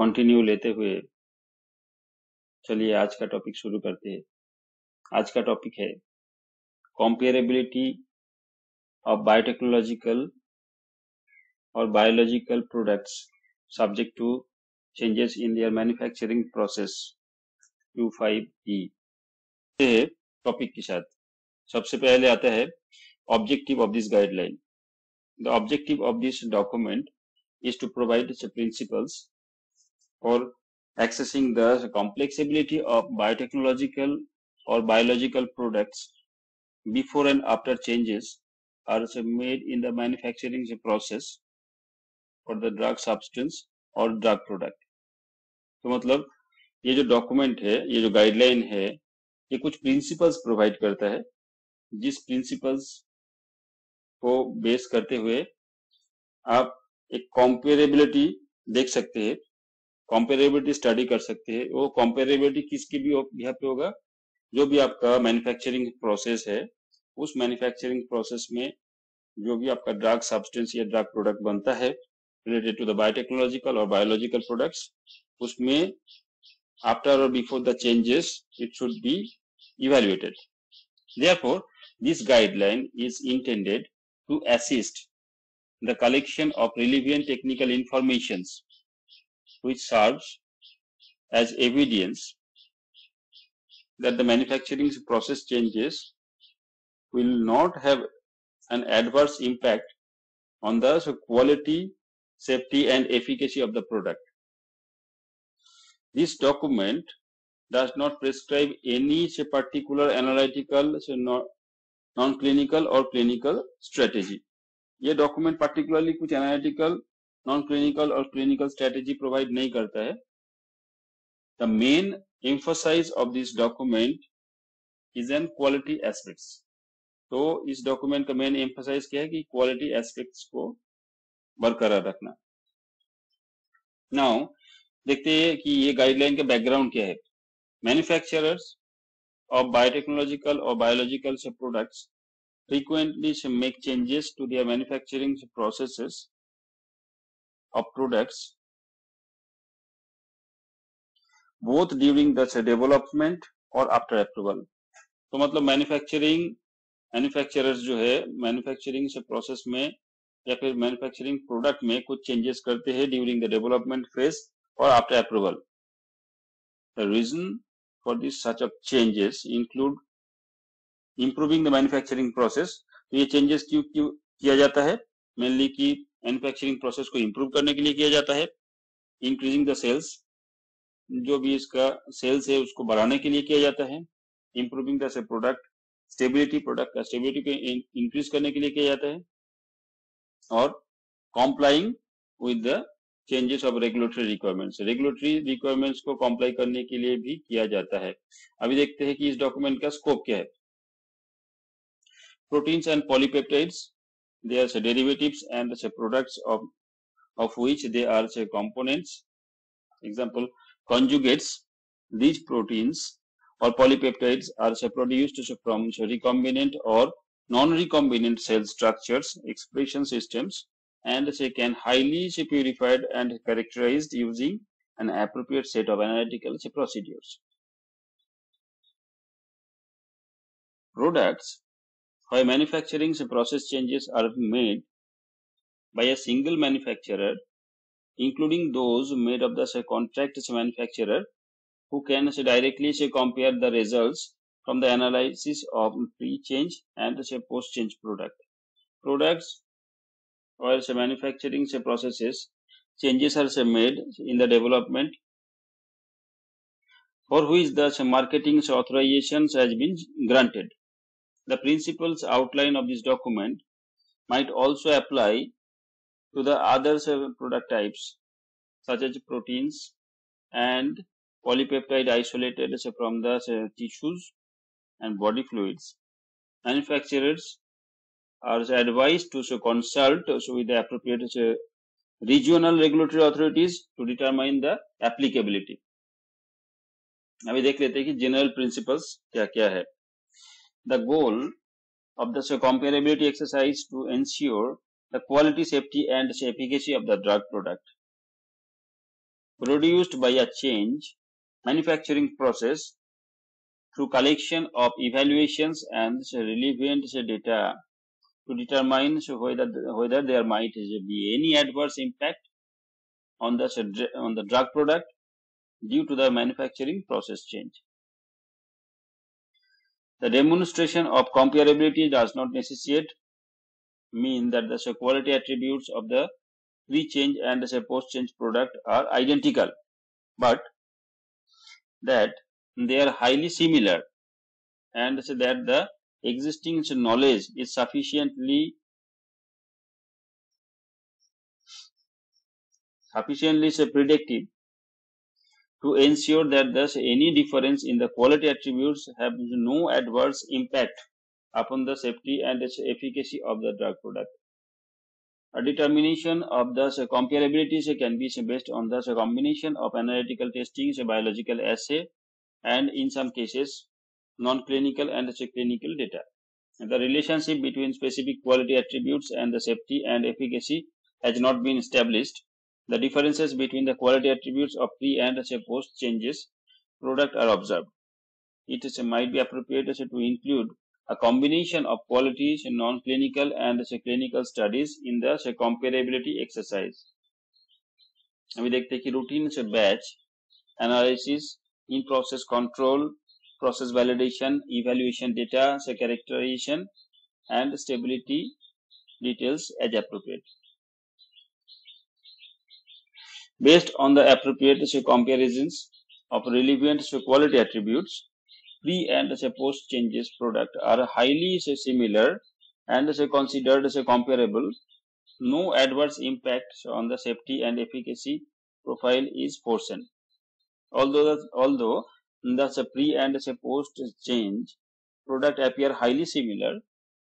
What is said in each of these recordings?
Continue लेते हुए चलिए आज का टॉपिक शुरू करते हैं। आज का टॉपिक है कंपेरेबिलिटी ऑफ बायोटेक्नोलॉजिकल और biological products subject to changes in their manufacturing process Q5E। ये टॉपिक के साथ सबसे पहले आता है objective of this guideline. The objective of this document is to provide the principles for accessing the complexity of biotechnological or biological products before and after changes are made in the manufacturing process for the drug substance or drug product। तो मतलब ये जो document है, ये जो guideline है, ये कुछ प्रिंसिपल्स प्रोवाइड करता है, जिस प्रिंसिपल्स को बेस करते हुए आप एक कंपेरेबिलिटी देख सकते हैं, कंपेरेबिलिटी स्टडी कर सकते हैं। वो कंपेरेबिलिटी किसकी भी यहाँ पे होगा, जो भी आपका मैन्युफैक्चरिंग प्रोसेस है, उस मैन्युफैक्चरिंग प्रोसेस में जो भी आपका ड्रग सब्सटेंस या ड्रग प्रोडक्ट बनता है रिलेटेड टू द बायोटेक्नोलॉजिकल और बायोलॉजिकल प्रोडक्ट्स, उसमें आफ्टर और before the changes it should be evaluated. Therefore this guideline is intended to assist the collection of relevant technical informations which serves as evidence that the manufacturing process changes will not have an adverse impact on the quality, safety and efficacy of the product. This document does not prescribe any particular analytical, non-clinical or clinical strategy. ये document particularly कुछ analytical, non clinical और clinical strategy provide नहीं करता है। The main emphasise of this document is N quality aspects. तो इस document का main emphasise क्या है कि क्वालिटी एस्पेक्ट्स को बरकरार रखना। नाउ देखते हैं कि ये गाइडलाइन का बैकग्राउंड क्या है। मैन्युफैक्चरर्स ऑफ बायोटेक्नोलॉजिकल और biological products frequently make changes to their manufacturing processes of products both during the development और after approval। तो मतलब मैन्युफैक्चरर्स जो है मैन्युफैक्चरिंग से प्रोसेस में या फिर मैन्युफैक्चरिंग प्रोडक्ट में कुछ चेंजेस करते हैं ड्यूरिंग द डेवलपमेंट फेज और after approval. The reason for this such of changes include improving the manufacturing process. तो ये चेंजेस क्यों किया जाता है, मेनली की मैन्युफैक्चरिंग प्रोसेस को इम्प्रूव करने के लिए किया जाता है, इंक्रीजिंग द सेल्स, जो भी इसका सेल्स है उसको बढ़ाने के लिए किया जाता है, improving the product stability, product का स्टेबिलिटी को इंक्रीज करने के लिए किया जाता है, और complying with the changes of regulatory requirements, regulatory requirements को कॉम्प्लाई करने के लिए भी किया जाता है। अभी देखते हैं कि इस डॉक्यूमेंट का स्कोप क्या है। Proteins and polypeptides they are derivatives and products of which they are components, example conjugates। These proteins or polypeptides are produced from recombinant or non recombinant cell structures, expression systems, and they can highly purified and characterized using an appropriate set of analytical procedures। Products where manufacturing process changes are made by a single manufacturer, including those made of the contract manufacturer, who can directly compare the results from the analysis of pre-change and post-change product। Products where manufacturing processes changes are made in the development, for which the marketing authorization has been granted। The principles outlined of this document might also apply to the other product types such as proteins and polypeptide isolated from the tissues and body fluids। Manufacturers are advised to consult with the appropriate regional regulatory authorities to determine the applicability। अभी देख लेते हैं कि general principles क्या है। The goal of the comparability exercise to ensure the quality, safety and efficacy of the drug product। produced by a change manufacturing process through collection of evaluations and relevant data to determine whether there might be any adverse impact on the drug product due to the manufacturing process change. The demonstration of comparability does not necessarily mean that the quality attributes of the pre-change and the post-change product are identical, but that they are highly similar, and so that the existing knowledge is sufficiently predictive to ensure that thus any difference in the quality attributes have no adverse impact upon the safety and efficacy of the drug product. A determination of the comparability can be based on the combination of analytical testing, biological assay, and in some cases non-clinical and clinical data. The relationship between specific quality attributes and the safety and efficacy has not been established. The differences between the quality attributes of pre and post changes product are observed. It might be appropriate to include a combination of quality, non-clinical and clinical studies in the comparability exercise. अभी देखते हैं कि routine batch analysis, in process control, process validation, evaluation data, characterization and stability details as appropriate. Based on the appropriate comparisons of relevant quality attributes, pre and post changes product are highly similar and considered comparable. No adverse impact on the safety and efficacy profile is foreseen. Although the pre and post change product appear highly similar,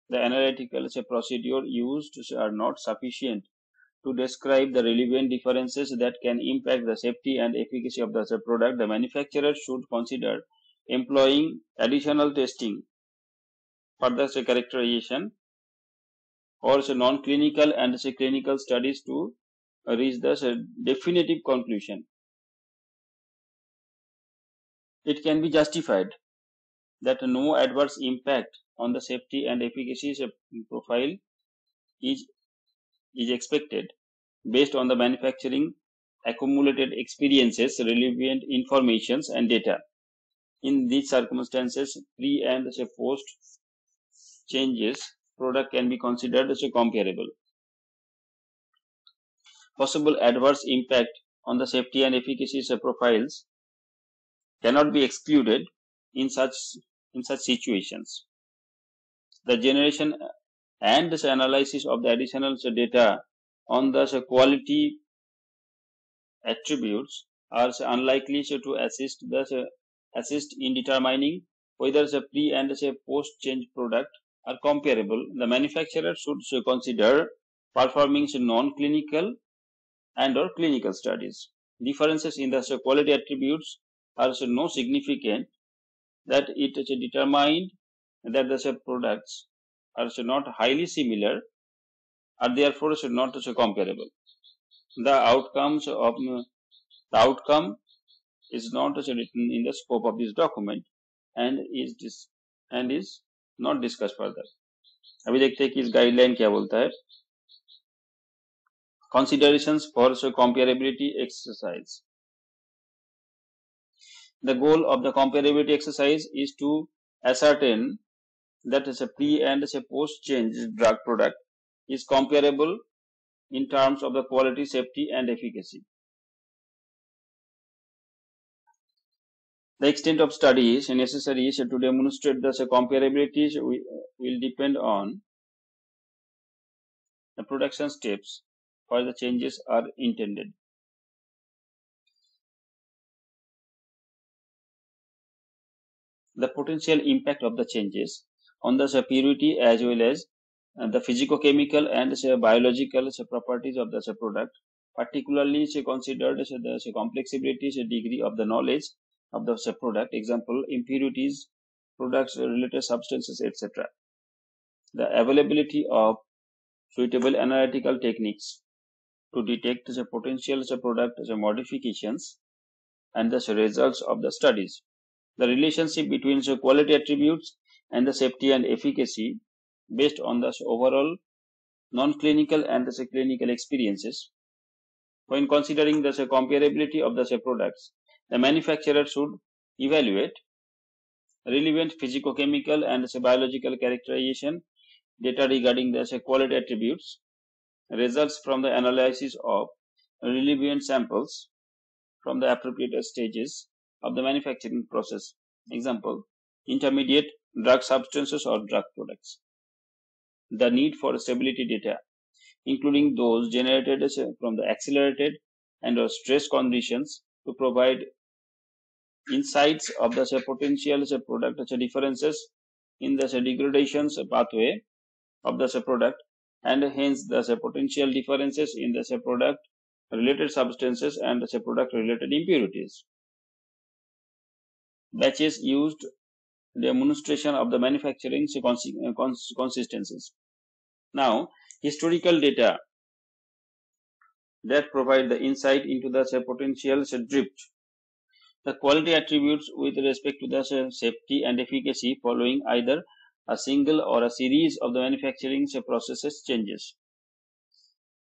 the analytical procedure used are not sufficient to describe the relevant differences that can impact the safety and efficacy of the product. The manufacturer should consider employing additional testing, further characterization, or non-clinical and clinical studies to reach the definitive conclusion. It can be justified that no adverse impact on the safety and efficacy profile is expected based on the manufacturing accumulated experiences, relevant informations and data. In these circumstances, pre and post changes product can be considered as comparable. Possible adverse impact on the safety and efficacy profiles cannot be excluded in such situations. The generation and the analysis of the additional data on the quality attributes are unlikely to assist in determining whether the pre and post change product are comparable. The manufacturer should consider performing non-clinical and or clinical studies. Differences in the quality attributes are so significant that it is determined that the products are not highly similar and therefore should not comparable. The outcome is not written in the scope of this document and is not discussed further. अभी देखते हैं कि इस guideline क्या बोलता है. Considerations for comparability exercise. The goal of the comparability exercise is to ascertain that is a pre and a post change drug product is comparable in terms of the quality, safety and efficacy. The extent of studies necessary to demonstrate the comparability will depend on the production steps where the changes are intended. The potential impact of the changes on the purity as well as the physicochemical and biological properties of the product, particularly considered the complexity degree of the knowledge of the product, example impurities, products related substances, etc. The availability of suitable analytical techniques to detect the potential product modifications and the results of the studies. The relationship between the quality attributes and the safety and efficacy based on the overall non-clinical and the clinical experiences. When considering the comparability of the products, the manufacturer should evaluate relevant physicochemical and biological characterization data regarding the quality attributes, results from the analysis of relevant samples from the appropriate stages of the manufacturing process. Example, intermediate drug substances or drug products. The need for stability data, including those generated from the accelerated and or stress conditions, to provide insights of the potential product differences in the degradations pathway of the product, and hence the potential differences in the product related substances and the product related impurities. Batches used, demonstration of the manufacturing consistencies. Now, historical data that provide the insight into the potential drift. The quality attributes with respect to the safety and efficacy following either a single or a series of the manufacturing processes changes.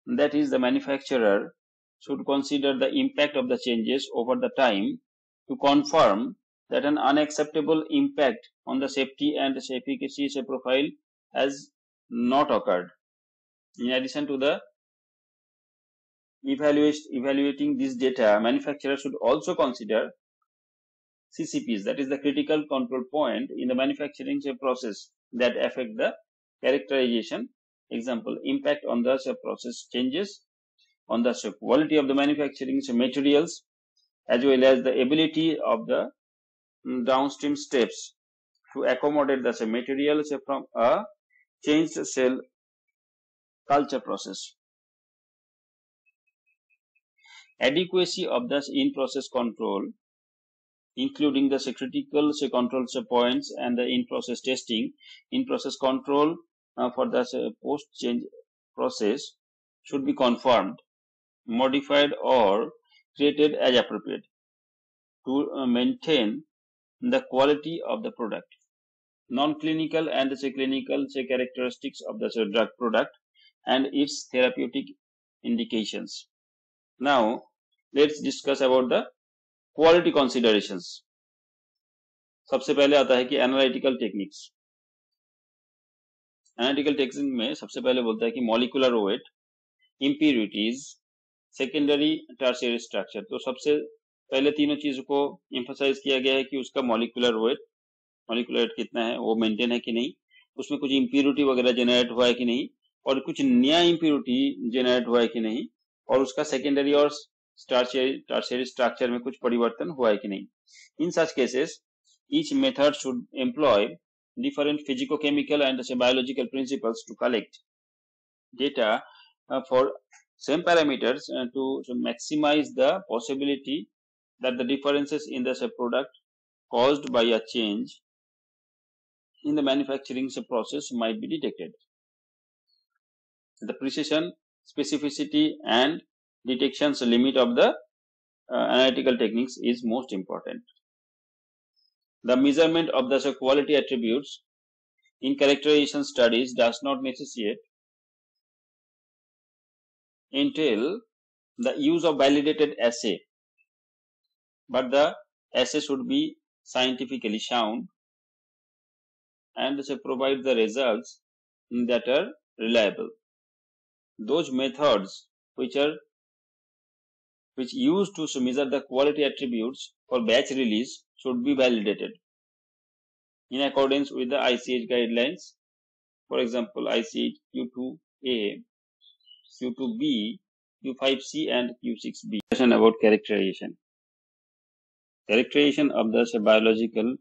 That is, the manufacturer should consider the impact of the changes over the time to confirm that an unacceptable impact on the safety and efficacy profile has not occurred. In addition to the evaluating this data, manufacturer should also consider CCPs, that is the critical control point in the manufacturing process that affect the characterization. Example, impact on the process changes, on the quality of the manufacturing materials, as well as the ability of the downstream steps to accommodate the material from a changed cell culture process. Adequacy of the in-process control, including the critical control points and the in-process testing, in-process control for the post-change process should be confirmed, modified or created as appropriate to maintain the quality of the product. Non-clinical and the clinical characteristics of the drug product and its therapeutic indications. Now, let's discuss about the quality considerations. सबसे पहले आता है कि analytical techniques. Analytical technique में सबसे पहले बोलता है कि molecular weight, impurities, secondary tertiary structure. तो सबसे पहले तीनों चीजों को एम्फोसाइज किया गया है कि उसका मॉलिकुलर वेट कितना है, वो मेंटेन है कि नहीं, उसमें कुछ इम्प्योरिटी वगैरह जेनरेट हुआ है कि नहीं, और कुछ नया इम्प्योरिटी जेनरेट हुआ है कि नहीं, और उसका सेकेंडरी और टर्शियरी स्ट्रक्चर में कुछ परिवर्तन हुआ है कि नहीं. In such cases each method should employ different physicochemical and biological principles to collect data for same parameters to maximise the possibility that the differences in the product caused by a change in the manufacturing process might be detected. The precision, specificity, and detections limit of the analytical techniques is most important. The measurement of the quality attributes in characterization studies does not necessitate entail the use of validated assay, but the assay should be scientifically sound and provide the results that are reliable. Those methods which used to measure the quality attributes for batch release should be validated in accordance with the ICH guidelines. For example, ICH Q2A, Q2B, Q5C, and Q6B. About characterization. Characterization of the biological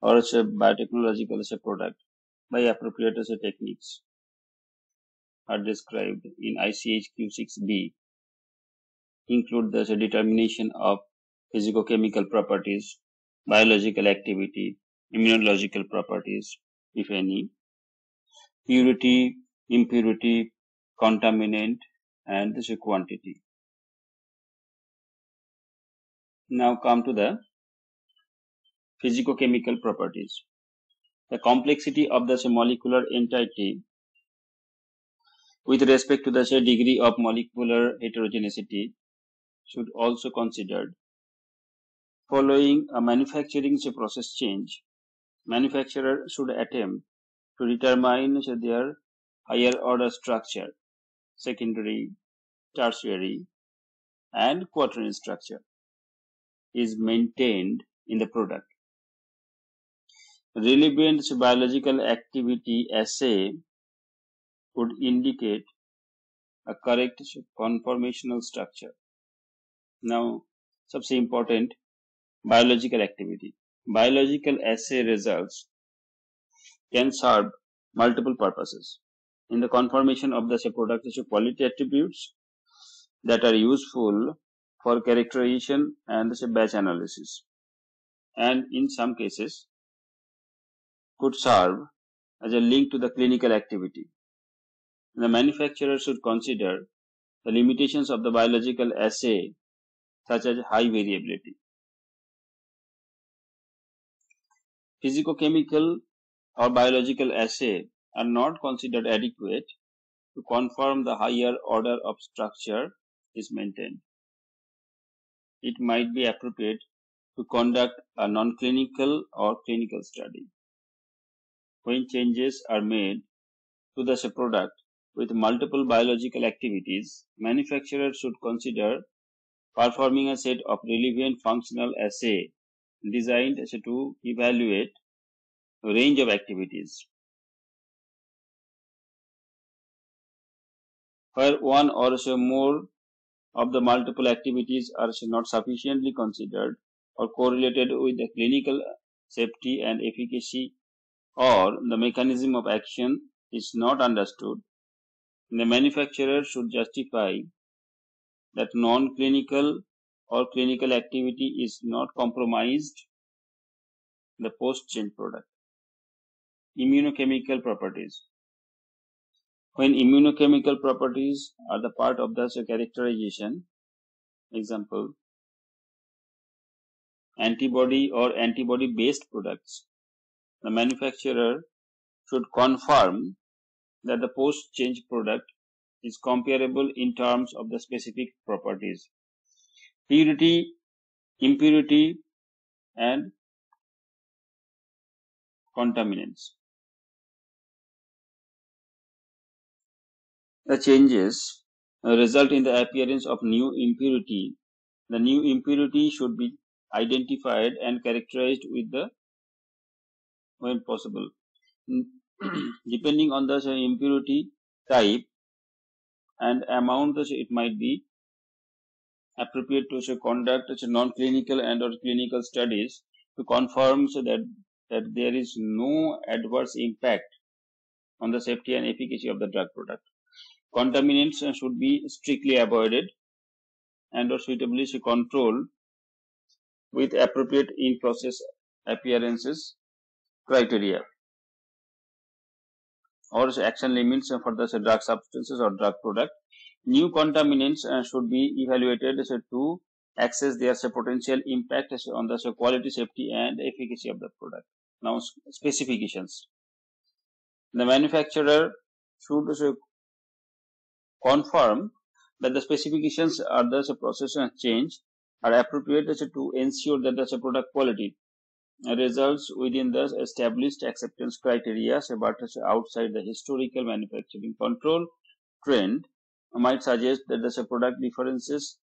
or biotechnological product by appropriate techniques are described in ICH Q6B, include the determination of physicochemical properties, biological activity, immunological properties, if any, purity, impurity, contaminant, and this is quantity. Now come to the physicochemical properties. The complexity of the molecular entity with respect to the degree of molecular heterogeneity should also considered. Following a manufacturing process change, manufacturer should attempt to determine their higher order structure, secondary, tertiary, and quaternary structure is maintained in the product. Relevant biological activity assay would indicate a correct conformational structure. Now, सबसे important biological activity. Biological assay results can serve multiple purposes in the conformation of the product quality attributes that are useful for characterization and batch analysis, and in some cases could serve as a link to the clinical activity. The manufacturer should consider the limitations of the biological assay, such as high variability. Physicochemical or biological assay are not considered adequate to confirm the higher order of structure is maintained. It might be appropriate to conduct a non-clinical or clinical study when changes are made to the product with multiple biological activities. Manufacturers should consider performing a set of relevant functional assay designed to evaluate a range of activities, where one or more of the multiple activities are not sufficiently considered or correlated with the clinical safety and efficacy, or the mechanism of action is not understood. The manufacturer should justify that non-clinical or clinical activity is not compromised the post-change product. Immunochemical properties. When immunochemical properties are the part of the characterization, example, antibody or antibody-based products, the manufacturer should confirm that the post-change product is comparable in terms of the specific properties, purity, impurity, and contaminants. The changes result in the appearance of new impurity. The new impurity should be identified and characterized with the when possible. Depending on the impurity type and amount, it might be appropriate to conduct non-clinical and or clinical studies to confirm that there is no adverse impact on the safety and efficacy of the drug product. Contaminants should be strictly avoided and or suitably controlled with appropriate in-process appearances criteria, or action limits for the drug substances or drug product. New contaminants should be evaluated to assess their potential impact on the quality, safety, and efficacy of the product. Now, specifications. The manufacturer should confirm that the specifications are the process change are appropriate to ensure that the product quality results within the established acceptance criteria, but outside the historical manufacturing control trend might suggest that the product differences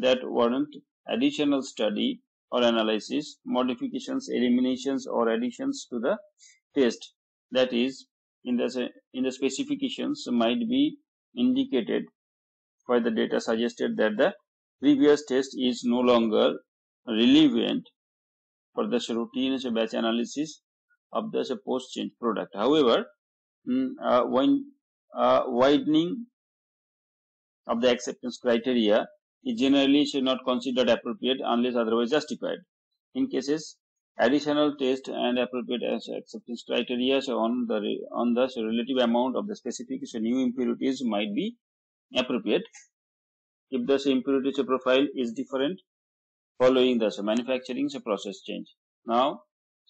that warrant additional study or analysis, modifications, eliminations, or additions to the test. That is, in the specifications might be indicated where the data suggested that the previous test is no longer relevant for the routine batch analysis of the post-change product. However, when widening of the acceptance criteria is generally should not considered appropriate unless otherwise justified. In cases, additional test and appropriate acceptance criteria on the relative amount of the specific new impurities might be appropriate if the impurity profile is different following the manufacturing process change. Now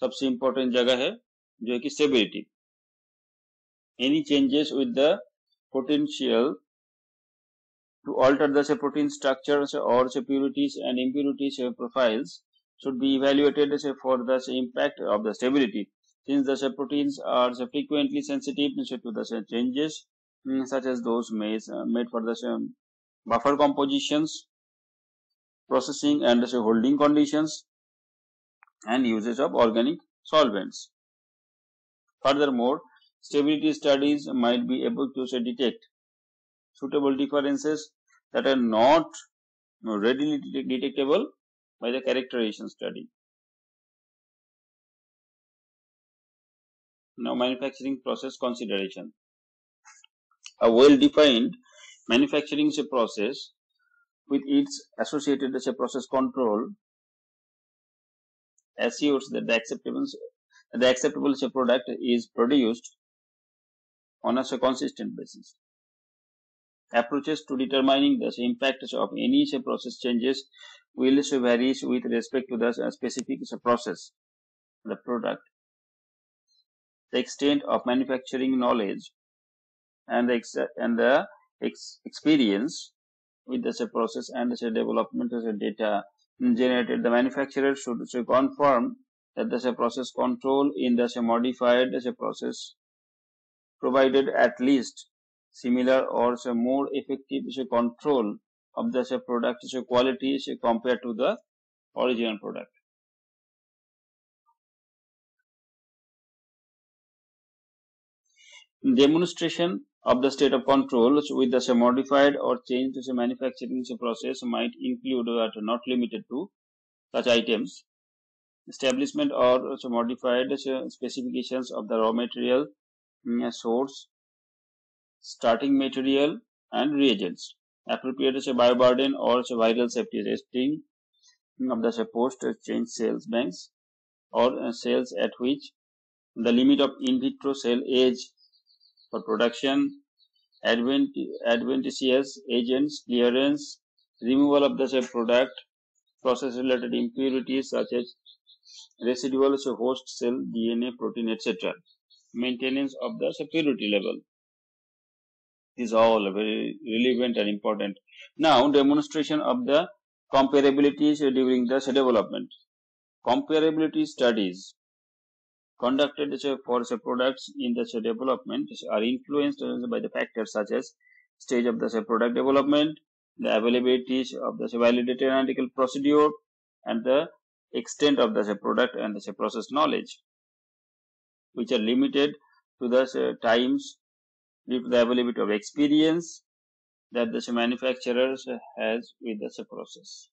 सबसे important जगह है जो कि stability. Any changes with the potential to alter the protein structures or purities and impurities profiles should be evaluated for the impact of the stability. Since the proteins are frequently sensitive to the changes such as those made for the buffer compositions, processing and holding conditions, and usage of organic solvents. Furthermore, stability studies might be able to detect suitable differences that are not readily detectable by the characterization study. Now, manufacturing process consideration. A well-defined manufacturing process with its associated process control assures that the acceptable product is produced on a consistent basis. Approaches to determining the impacts of any process changes will vary with respect to the specific process, the product, the extent of manufacturing knowledge, and the experience with the process and the development of the data generated. The manufacturer should confirm that the process control in the modified process provided at least similar or more effective control of the product quality compared to the original product. Demonstration of the state of control with the modified or changed manufacturing process might include but not limited to such items: establishment or modified specifications of the raw material, source, starting material and reagents, appropriate bioburden or viral safety testing of the post change cells banks or cells at which the limit of in vitro cell age for production, adventitious agents clearance, removal of the product, process related impurities such as residual host cell DNA, protein, etc., maintenance of the purity level. These all are very relevant and important. Now, demonstration of the comparability during the development. Comparability studies conducted for products in the development are influenced by the factors such as stage of the product development, the availability of the validated analytical procedure, and the extent of the product and the process knowledge, which are limited to the times due to the availability of experience that the manufacturer has with the process.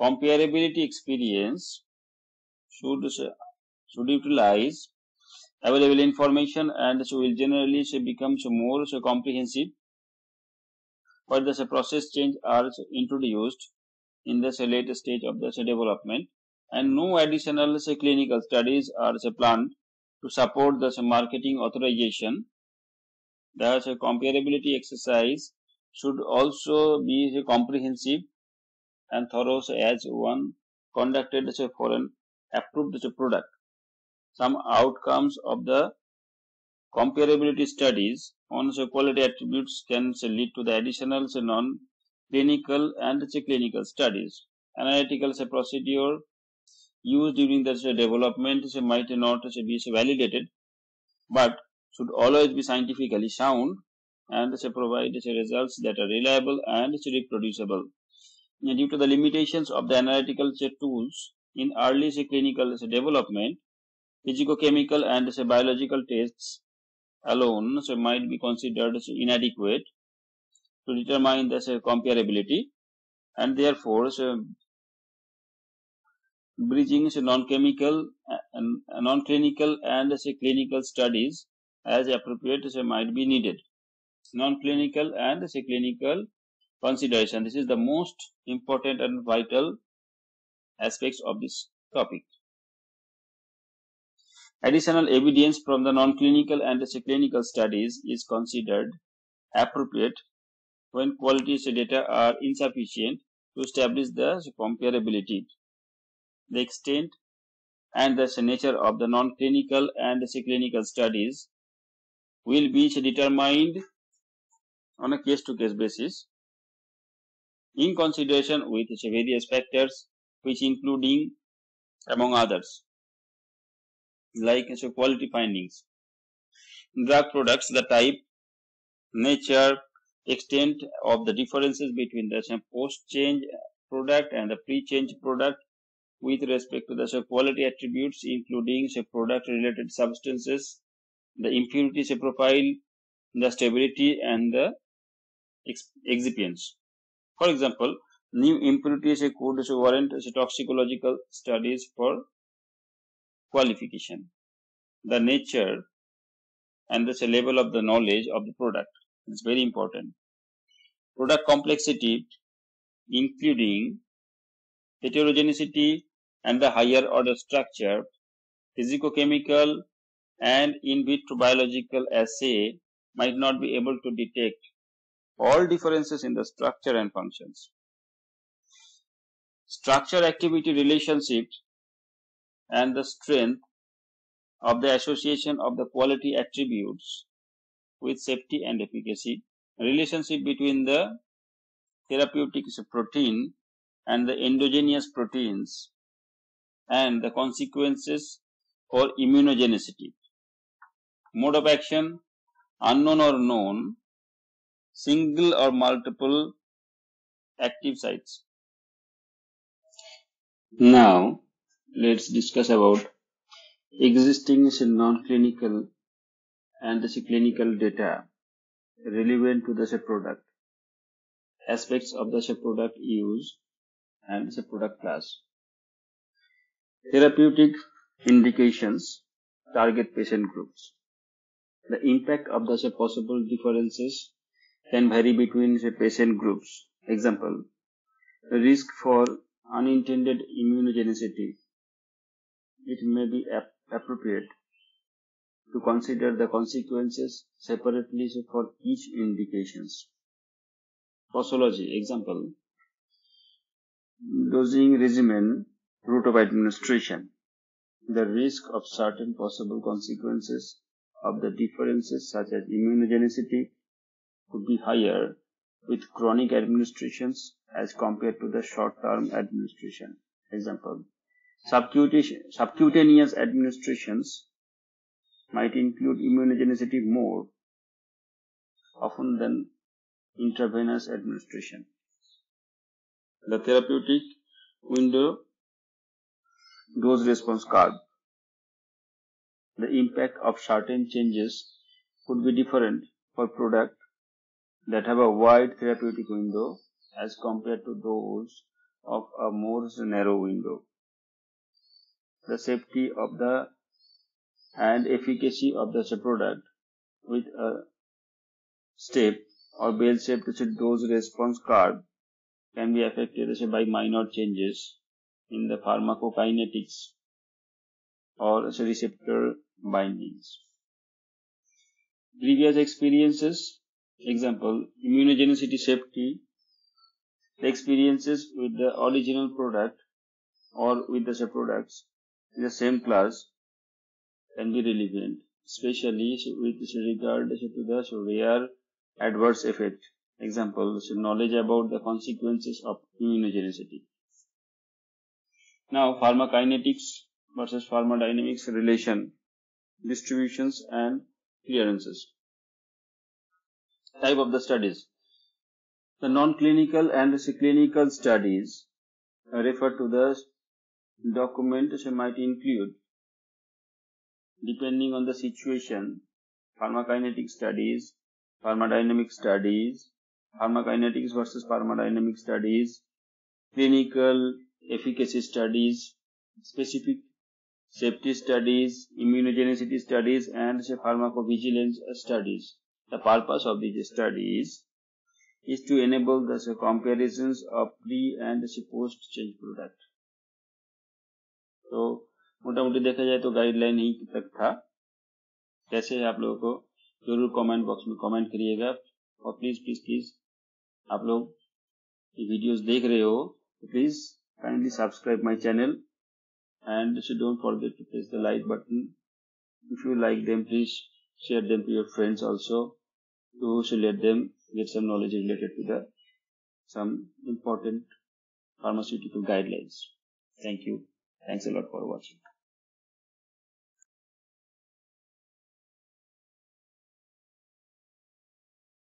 Comparability experience should utilize available information and will generally become more comprehensive where the process change are introduced in the later stage of the development, and no additional clinical studies are planned to support the marketing authorization. Thus, a comparability exercise should also be comprehensive and thorough as one conducted for an approved product. Some outcomes of the comparability studies on quality attributes can lead to the additional non-clinical and clinical studies. Analytical procedure used during the development might not be validated, but should always be scientifically sound and provide results that are reliable and reproducible. Due to the limitations of the analytical tools in early clinical development, physicochemical and biological tests alone might be considered inadequate to determine the comparability, and therefore bridging non-chemical and non-clinical and clinical studies as appropriate might be needed. Non-clinical and clinical consideration. This is the most important and vital aspects of this topic. Additional evidence from the non-clinical and the clinical studies is considered appropriate when quality data are insufficient to establish the comparability. The extent and the nature of the non-clinical and the clinical studies will be determined on a case-to-case basis in consideration with various factors, which including among others, like quality findings, drug products, the type, nature, extent of the differences between the post-change product and the pre-change product with respect to the quality attributes, including product-related substances, the impurity profile, the stability, and the excipients. For example, new impurities could warrant toxicological studies for qualification. The nature and the level of the knowledge of the product is very important. Product complexity, including heterogeneity and the higher order structure, physicochemical and in vitro biological assay might not be able to detect all differences in the structure and functions. Structure activity relationships and the strength of the association of the quality attributes with safety and efficacy, relationship between the therapeutic protein and the endogenous proteins, and the consequences for immunogenicity, mode of action, unknown or known, single or multiple active sites. Now let's discuss about existing non-clinical and the clinical data relevant to the product, aspects of the product use and the product class, therapeutic indications, target patient groups. The impact of the possible differences can vary between patient groups. Example, risk for unintended immunogenicity. It may be appropriate to consider the consequences separately for each indications. Posology, example, dosing regimen, route of administration, the risk of certain possible consequences of the differences such as immunogenicity could be higher with chronic administrations as compared to the short-term administration. Example, subcutaneous administrations might include immunogenicity more often than intravenous administration. The therapeutic window, dose response curve. The impact of certain changes could be different for products that have a wide therapeutic window as compared to those of a more narrow window. The safety of the and efficacy of the product with a step or bell-shaped dose response curve can be affected by minor changes in the pharmacokinetics or receptor bindings. Previous experiences, example, immunogenicity safety, the experiences with the original product or with the products in the same class can be relevant, especially with regard to the rare adverse effect. Example, knowledge about the consequences of immunogenicity. Now, pharmacokinetics versus pharmacodynamics relation, distributions and clearances. Type of the studies. The non-clinical and the clinical studies refer to the document might include, depending on the situation, pharmacokinetic studies, pharmacodynamic studies, pharmacokinetics versus pharmacodynamic studies, clinical efficacy studies, specific safety studies, immunogenicity studies, and pharmacovigilance studies. The purpose of these studies is to enable the comparisons of pre and post change product. So मोटामोटी देखा जाए तो guideline ही तक था। कैसे है आप लोगों को जरूर कमेंट बॉक्स में कमेंट करिएगा, और प्लीज प्लीज प्लीज आप लोग ये वीडियोस देख रहे हो तो please kindly subscribe my channel and don't forget to press the like button. If you like them please share them to your friends also to let them get some knowledge related to the some important pharmaceutical guidelines. Thank you. Thanks a lot for watching.